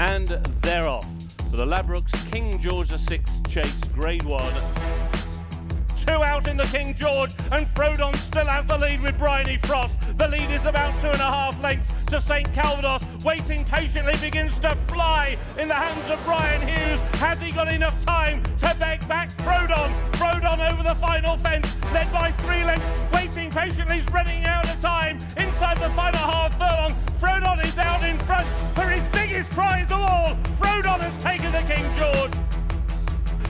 And they're off for the Labrooks King George VI Chase Grade 1. Two out in the King George, and Frodon still has the lead with Bryony Frost. The lead is about 2.5 lengths to St. Calvados. Waiting patiently begins to fly in the hands of Brian Hughes. Has he got enough time to beg back Frodon? Frodon over the final fence, led by 3 lengths. Waiting patiently is running out of time. Inside the final half furlong, Frodon is out in front for his biggest prize of all. Frodon has taken the King George.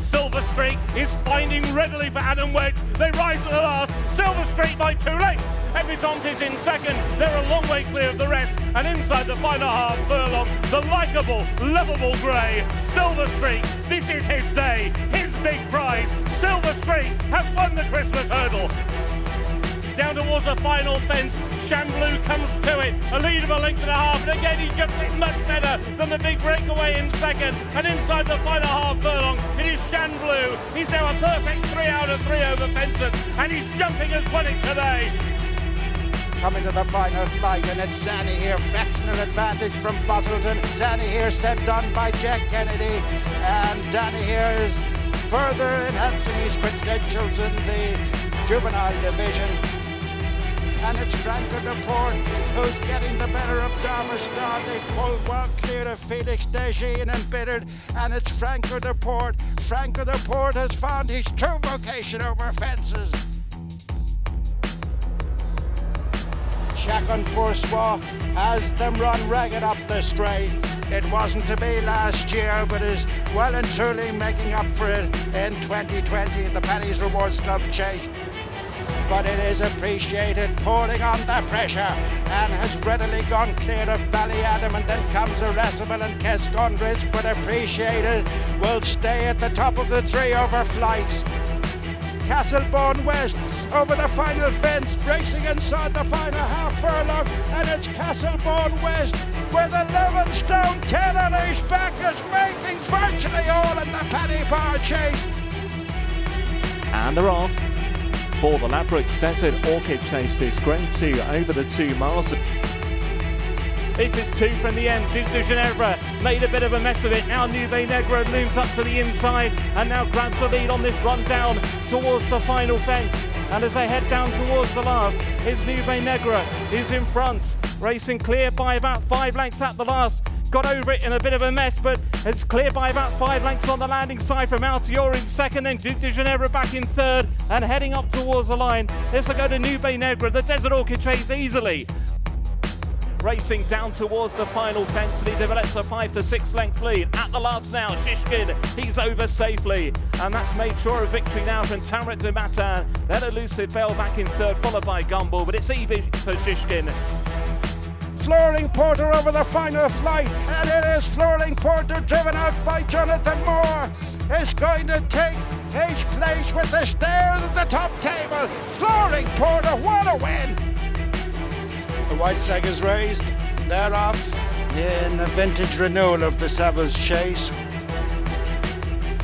Silver Streak is finding readily for Adam Wade. They rise at the last. Silver Streak by 2 lengths. Epitont is in second. They're a long way clear of the rest. And inside the final half furlong, the likeable, lovable grey, Silver Streak. This is his day, his big prize. Silver Streak have won the Christmas hurdle. Down towards the final fence, Shan Blue comes to it, a lead of a length and a half, and again he jumps it much better than the big breakaway in second, and inside the final half furlong, it is Shan Blue. He's now a perfect 3 out of 3 over fences, and he's jumping as well today. Coming to the final flight, and it's Danny here, fractional advantage from Busselton. Danny here sent on by Jack Kennedy, and Danny here is further enhancing his credentials in the juvenile division. And it's Franco de Port who's getting the better of Darmstadt. They pull well clear of Felix Degene and Bittered. And it's Franco de Port. Franco de Port has found his true vocation over fences. Jack and Porsois has them run ragged up the straight. It wasn't to be last year, but is well and truly making up for it in 2020 in the Pennies Rewards Club Chase. But it is appreciated, pouring on the pressure, and has readily gone clear of Belly Adam, and then comes Irascible and Kescondris, but appreciated will stay at the top of the 3 over flights. Castleborn West over the final fence, racing inside the final half furlong, and it's Castleborn West with 11 stone 10 on his back, is making virtually all in the Paddy Power Chase. And they're off for the Labrooks Desert Orchid Chase, this Grade 2 over the 2 miles. This is 2 from the end. Duke de Ginevra made a bit of a mess of it. Now Nube Negra looms up to the inside and now grabs the lead on this run down towards the final fence. And as they head down towards the last, it's Nube Negra who's in front, racing clear by about 5 lengths at the last. Got over it in a bit of a mess, but it's clear by about 5 lengths on the landing side from Altior in second, then Duke de Ginevra back in third and heading up towards the line. This will go to Nube Negra, the Desert Orchid Chase easily. Racing down towards the final fence, and he develops a 5 to 6 length lead. At the last now, Shishkin, he's over safely. And that's made sure of victory now from Tamrat de Matan. Then Elusive Bell back in third, followed by Gumball, but it's even for Shishkin. Flooring Porter over the final flight, and it is Flooring Porter, driven out by Jonathan Moore, is going to take his place with the stairs at the top table. Flooring Porter, what a win! The white flag is raised, they're off in the vintage renewal of the Savage Chase.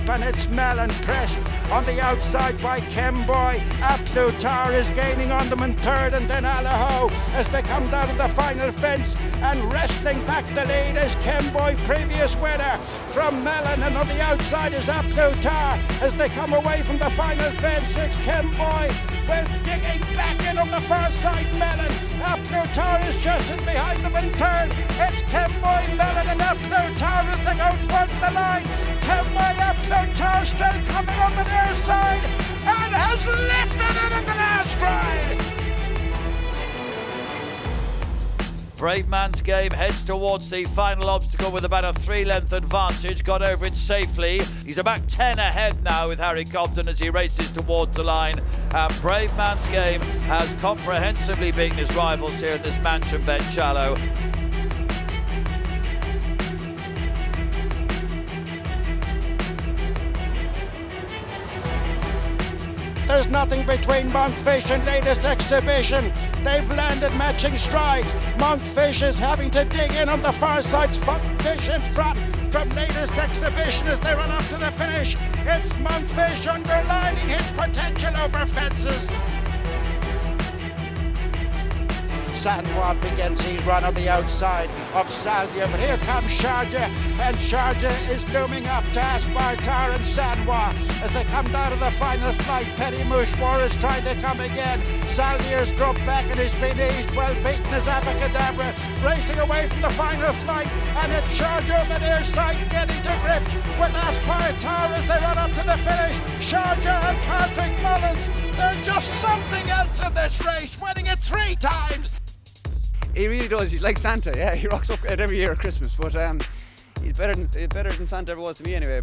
And it's Mellon pressed on the outside by Kemboy. A Plus Tard is gaining on them in third, and then Alaho as they come down to the final fence, and wrestling back the lead is Kemboy, previous winner from Mellon, and on the outside is A Plus Tard. As they come away from the final fence, it's Kemboy with digging back in on the far side Mellon. A Plus Tard is just in behind them in third. It's Kemboy, Mellon and A Plus Tard as they go towards the line. Kemboy, A Plus Tard still coming on the near side and has lifted it in the last stride. Brave Man's Game heads towards the final obstacle with about a 3-length advantage. Got over it safely. He's about 10 ahead now with Harry Compton as he races towards the line. And Brave Man's Game has comprehensively beaten his rivals here at this Mansion Bet Shallow. There's nothing between Monkfish and Latest Exhibition. They've landed matching strides. Monkfish is having to dig in on the far side. Monkfish in front from Latest Exhibition as they run off to the finish. It's Monkfish underlining his potential over fences. Sadwa begins his run on the outside of Sadwa, but here comes Sharjah, and Sharjah is looming up to Aspartar and Sadwa as they come down to the final flight. Petty Mushwar is trying to come again. Salier's dropped back and he's been eased, well beaten as Abacadabra, racing away from the final flight, and it's Sharjah on the near side getting to grips with Aspartar as they run up to the finish. Sharjah and Patrick Mullins, they're just something else in this race, winning it 3 times. He really does. He's like Santa. Yeah, he rocks up every year at Christmas. But he's better than Santa ever was to me, anyway.